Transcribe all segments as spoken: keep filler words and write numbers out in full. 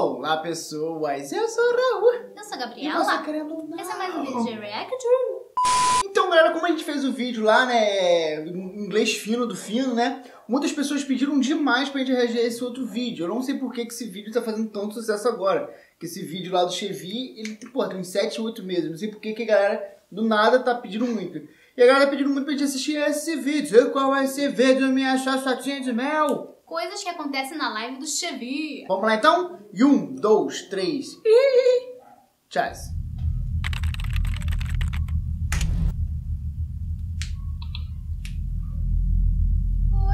Olá, pessoas! Eu sou o Raul. Eu sou a Gabriela. E você querendo ou não? Esse é mais um vídeo de React. Então, galera, como a gente fez o vídeo lá, né, inglês fino do fino, né, muitas pessoas pediram demais pra gente reagir a esse outro vídeo. Eu não sei por que esse vídeo tá fazendo tanto sucesso agora. Que esse vídeo lá do Sheviii, ele pô, tem uns sete, oito meses. Não sei por que que a galera do nada tá pedindo muito. E a galera tá pedindo muito pra gente assistir esse vídeo. E qual é esse vídeo, minha chachatinha de mel? Coisas que acontecem na live do Sheviii. Vamos lá então? E um, dois, três. Iiii. Tchau.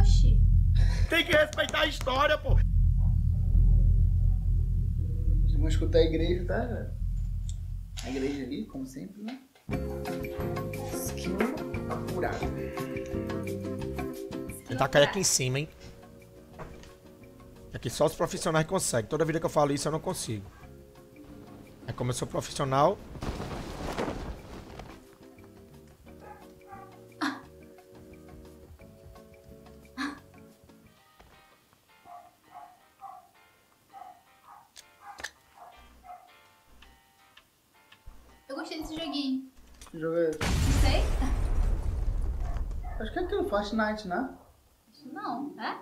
Oxi. Tem que respeitar a história, pô. Vocês vão escutar a igreja, tá, velho? A igreja ali, como sempre, né? Esquina apurada. Tá caindo aqui em cima, hein? É que só os profissionais conseguem. Toda vida que eu falo isso, eu não consigo. É como eu sou profissional. Ah. Ah. Eu gostei desse joguinho. Que jogo é esse? Não sei. Acho que é aquele Fortnite, né? Não, é?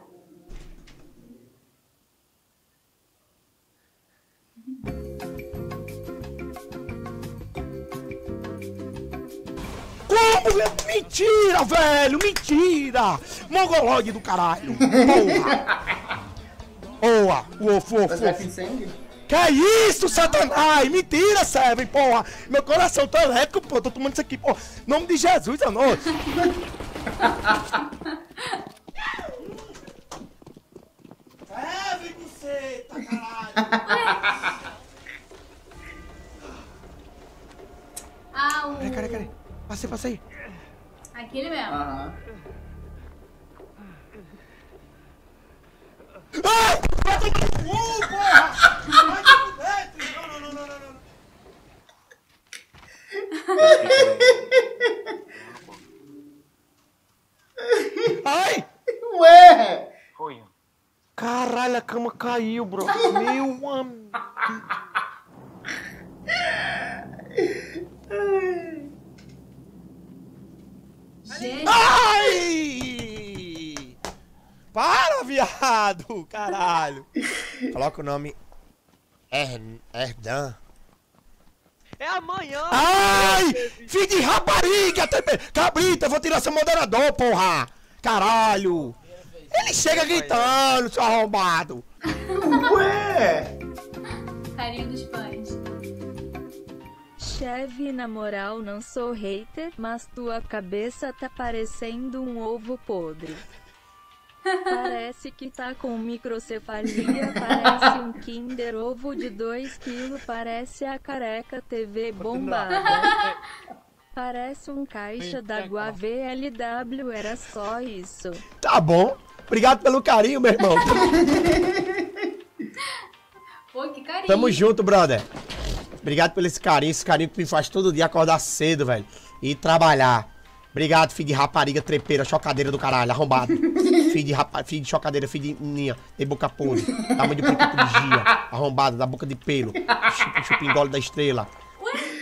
Mentira, velho! Mentira! Mongoloide do caralho! Porra! Boa! Uofo, uofo! Que é isso, Satanás? Mentira, Seven, porra! Meu coração tá elétrico, pô! Tô tomando isso aqui, pô! Nome de Jesus, é nóis! É, vem com você, tá caralho! Au! Peraí, peraí, peraí! Passei, passei! Aquele mesmo. Aham. Ai! Vai tomar no cu, porra! Vai tomar no dentro! Não, não, não, não, não. Ai! Ué! Foi. Caralho, a cama caiu, bro. Meu amigo. Ai! Para, viado! Caralho! Coloca o nome... Er... Erdan. É amanhã! Ai! Filho de rapariga! Cabrita, eu vou tirar seu moderador, porra! Caralho! Ele chega gritando, seu arrombado! Ué! Carinho dos pães. Chevy, na moral, não sou hater, mas tua cabeça tá parecendo um ovo podre. Parece que tá com microcefalia, parece um Kinder Ovo de dois quilos, parece a careca T V bombada. Parece um caixa d'água V L W, era só isso. Tá bom, obrigado pelo carinho, meu irmão. Pô, que carinho. Tamo junto, brother. Obrigado pelo esse carinho, esse carinho que me faz todo dia acordar cedo, velho. E trabalhar. Obrigado, filho de rapariga, trepeira, chocadeira do caralho, arrombado. Filho de rapariga, filho de chocadeira, filho de ninha, de boca podre, tamanho de boca de gia, arrombado, da boca de pelo, chup, chupindole da estrela.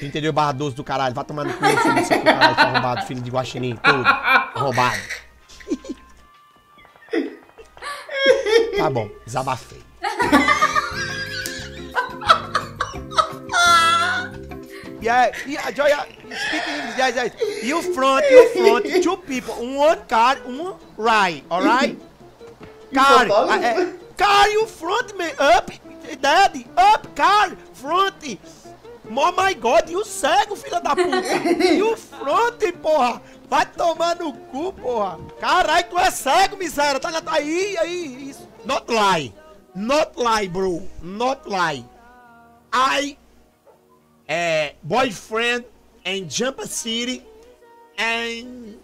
Entendeu? Barra doze do caralho, vai tomar no cu, filho de seu caralho, arrombado, filho de guaxinim, todo, arrombado. Tá bom, desabafei. Yeah, yeah, Joya, speaking English, guys, guys. You front, you front, two people, one car, one ride, alright? Car, uh, car, you front me, up, daddy, up, car, front. Oh my God, you cego, filha da puta. You front, porra. Vai tomar no cu, porra. Caralho, tu é cego, miséria. Tá, tá aí, aí, isso. Not lie, not lie, bro, not lie. I... Uh, boyfriend and Jamba City and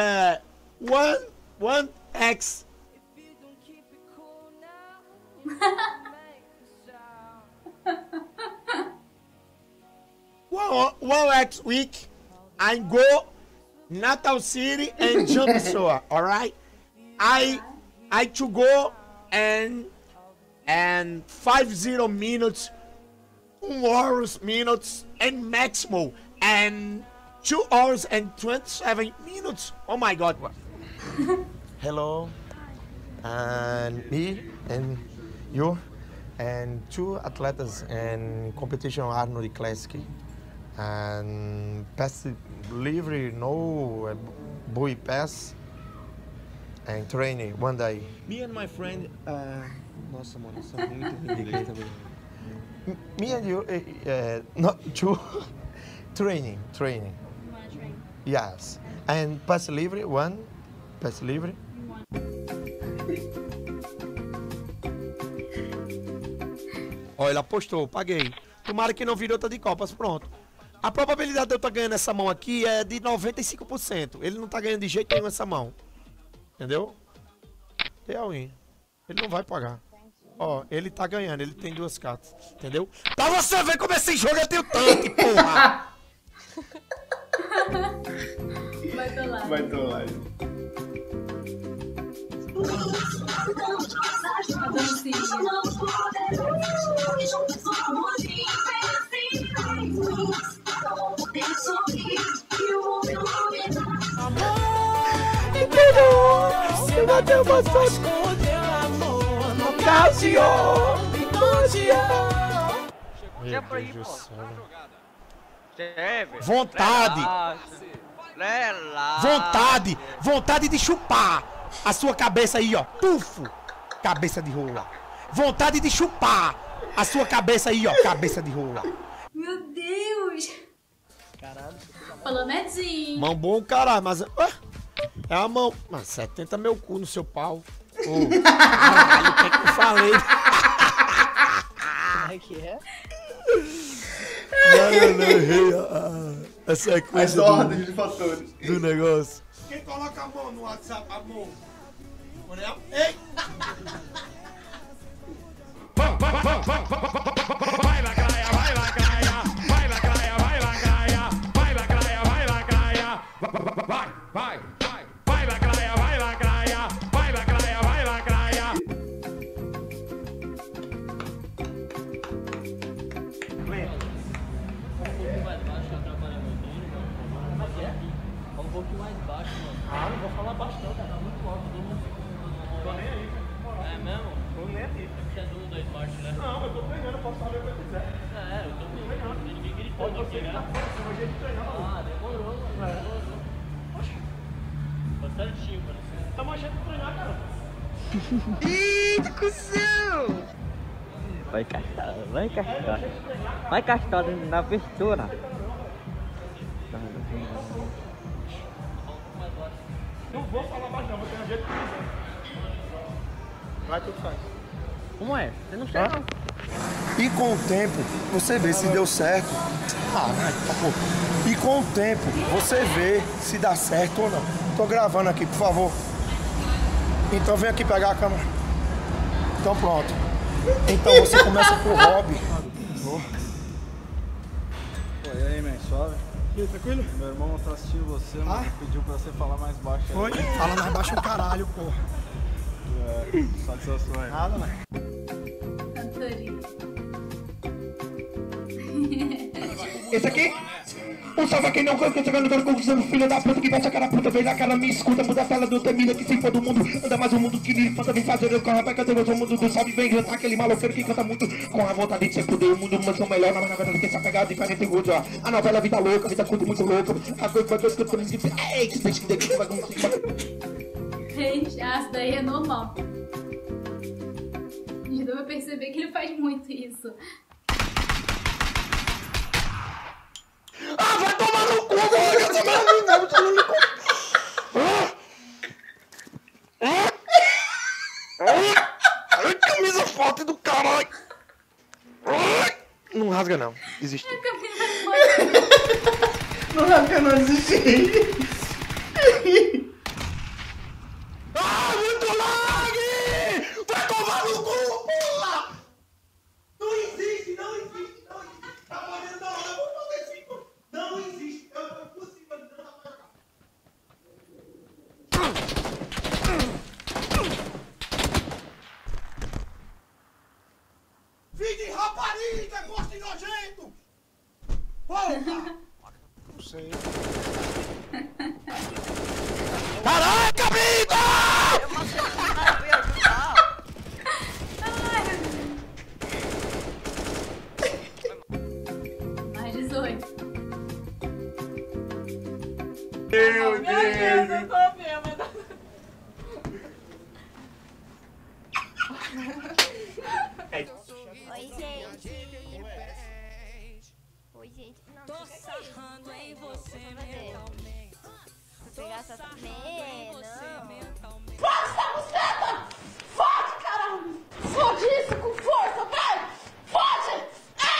uh, one one ex. one, one ex week I go Natal City and Jamba City. All right, I I to go and and fifty minutes, two hours minutes and maximum, and two hours and twenty-seven minutes. Oh my god. Hello, and me and you and two athletes in competition Arnold Classic, and pass delivery, no buoy pass, and training one day. Me and my friend, uh, nossa, mano, isso é muito inglês também. Me and you, uh, not two, training, training. You wanna train? Yes, and pass delivery one, pass delivery. Ó, ele apostou, paguei. Tomara que não vire outra de copas, pronto. A probabilidade de eu estar ganhando essa mão aqui é de noventa e cinco por cento. Ele não tá ganhando de jeito nenhum essa mão. Entendeu? Dei a win. Ele não vai pagar. Ó, ele tá ganhando, ele tem duas cartas. Entendeu? Pra você ver como esse jogo eu tenho tanque, porra! Vai do lado. Vai do lado. Vontade, vontade, vontade de chupar a sua cabeça aí, ó. Pufo. Cabeça de rola. Vontade de chupar a sua cabeça aí, ó. Cabeça de rola. Meu Deus. Caralho. Palomezinho. Mão bom, caralho. Mas... Ah, é a mão... Mas setenta meu cu no seu pau. Oh, caralho, o que é que eu falei? Como é que é? Mano, não errei a, a sequência do, de fatores. Do negócio. Quem coloca a mão no WhatsApp, amor? Morel? Ei! Vai, vai, vai, vai, vai, lacraia, vai, lacraia, vai, lacraia, vai, lacraia, vai, lacraia, vai, lacraia, vai, vai, vai, vai, lacraia, vai, lacraia, vai, lacraia, vai, lacraia. Um pouquinho mais baixo, mano. Ah, não vou falar baixo não, cara. Tá muito alto, todo mundo. Tô nem aí, cara. É mesmo? Tô nem aí. Você é do dois parte, né? Não, eu tô treinando, eu posso falar o que eu quiser. É, eu tô treinando. Ninguém gritou, não sei, né? Eu vou jeito de treinar, mano. Ah, demorou, mano. Demorou. Poxa. Tô certinho, mano. Tá mais jeito de treinar, cara. Ih, de cuzão! Vai castado, vai castado. Vai castado na abertura. Não vou falar mais não, vou ter um jeito que quiser. Vai, tu faz. Como é? Você não sei não. E com o tempo, você vê se deu certo. Ah, não. E com o tempo, você vê se dá certo ou não. Tô gravando aqui, por favor. Então vem aqui pegar a câmera. Então pronto. Então você começa com o hobby. Pô, e aí, man? Suave? Tranquilo? Meu irmão tá assistindo você, ah? Mas pediu pra você falar mais baixo. Foi? Aí. Fala mais baixo o caralho, porra. É, satisfação aí. Nada, né? Adorei. Esse aqui? Um salve a quem não gosta, que eu tô vendo confusão, filho da puta que vai sacar a puta, vem na cara, me escuta, muda a sala do termina, que se for do mundo, anda mais um mundo que me falta, vem fazer eu com a rapaz, que eu tenho o mundo do salve, vem jantar aquele maloqueiro que canta muito, com a vontade de ser poder, o mundo, mas são melhor, na verdade, que essa pegada de quarenta segundos, ó, a novela Vida Louca, vida curta muito louca, a coisa vai que eu escuto, ei, que peixe que daqui, que vai com o gente, ah, isso daí é normal. A gente vai perceber que ele faz muito isso. Ah, vai tomar no cu, velho! Eu também não me engano, eu não me engano. Camisa forte do caralho! Não rasga não, desiste. Não rasga não, desiste. Ah, muito lag! Vai tomar no cu, porra! Não existe, não existe, não existe. Tá morrendo da hora. Não existe, eu não consigo entrar na minha casa. Eita! Não sei. Caraca, briga! Eu matei o cara, eu ia ajudar. Caralho. Mais dezoito. Meu Deus! Meu Deus, eu tô bêbada. Oi, gente. Oi, gente. Não, tô sarrando em você mentalmente. Vou pegar essa também, não. Foda essa buceta! Fode, caralho! Fode isso com força, vai! Fode! Ah!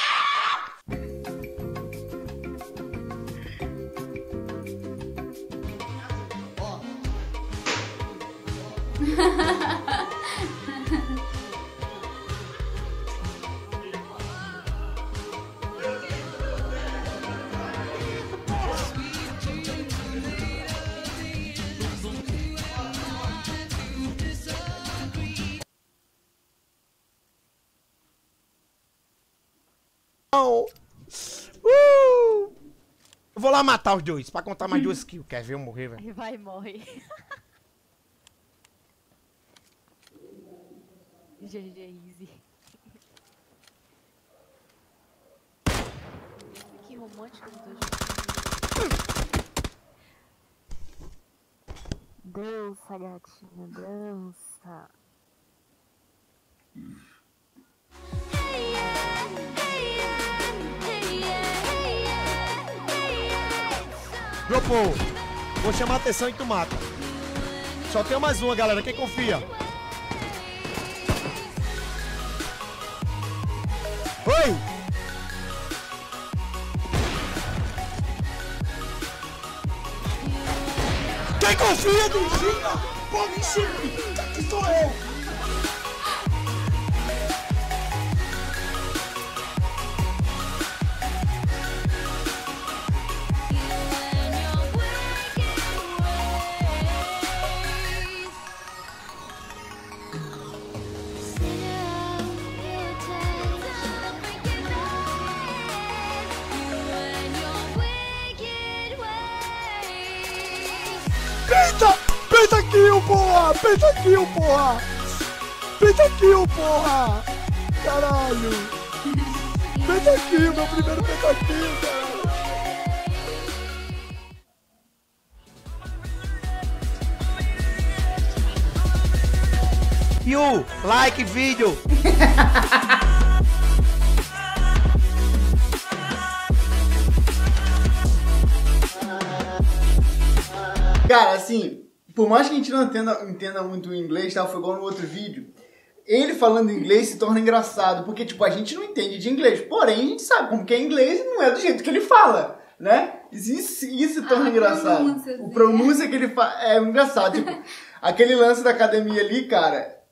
Uh! Eu vou lá matar os dois, pra contar mais duas kills. Quer ver eu morrer, velho? Vai morrer. G G easy. Que romântico os dois. Dança, gatinha, dança. Meu povo, vou chamar a atenção e tu mata. Só tem mais uma, galera. Quem confia? Oi! Quem confia do Giga? Pô, me xinga! Que sou eu! Penta kill, porra! Penta kill, porra! Penta kill, porra! Caralho! Penta kill, meu primeiro penta kill, cara! E o like vídeo! Cara, assim... Por mais que a gente não entenda, entenda muito o inglês, tá? Foi igual no outro vídeo. Ele falando inglês se torna engraçado, porque, tipo, a gente não entende de inglês. Porém, a gente sabe como que é inglês e não é do jeito que ele fala, né? Isso, isso se torna ah, engraçado. Pronúncia, o pronúncia que ele fala é engraçado. Tipo, aquele lance da academia ali, cara...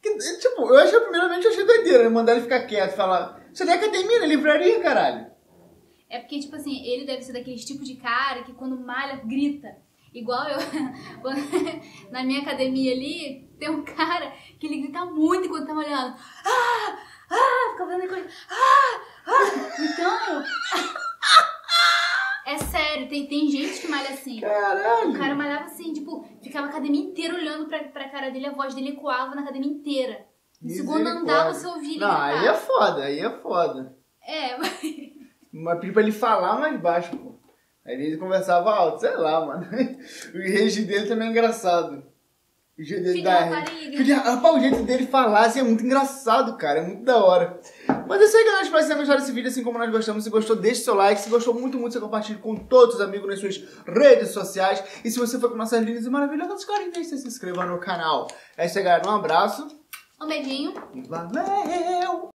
Que, tipo, eu achei, primeiramente, eu achei doideira. Ele mandar ele ficar quieto e falar... Isso ali é academia, é livraria, caralho. É porque, tipo assim, ele deve ser daqueles tipo de cara que quando malha, grita. Igual eu, na minha academia ali, tem um cara que ele grita muito enquanto tá malhando. Ah! Ah! Fica fazendo coisa. Ah! Ah! Então... É sério, tem, tem gente que malha assim. Caralho! O cara malhava assim, tipo, ficava a academia inteira olhando pra, pra cara dele, a voz dele ecoava na academia inteira. No segundo andar, você ouvia ele gritar. Não, aí é foda, aí é foda. É, mas... Mas pedi pra ele falar mais baixo, pô. Aí ele conversava alto, sei lá, mano. O jeito dele também é engraçado. O jeito dele da... Rapaz, o jeito dele falar assim, é muito engraçado, cara. É muito da hora. Mas é isso aí, galera. Espero que vocês tenham gostado desse vídeo, assim como nós gostamos. Se gostou, deixe seu like. Se gostou muito, muito, você compartilha com todos os amigos nas suas redes sociais. E se você for com nossas lindas e maravilhosas quarenta, se inscreva no canal. É isso aí, galera. Um abraço. Um beijinho. Valeu!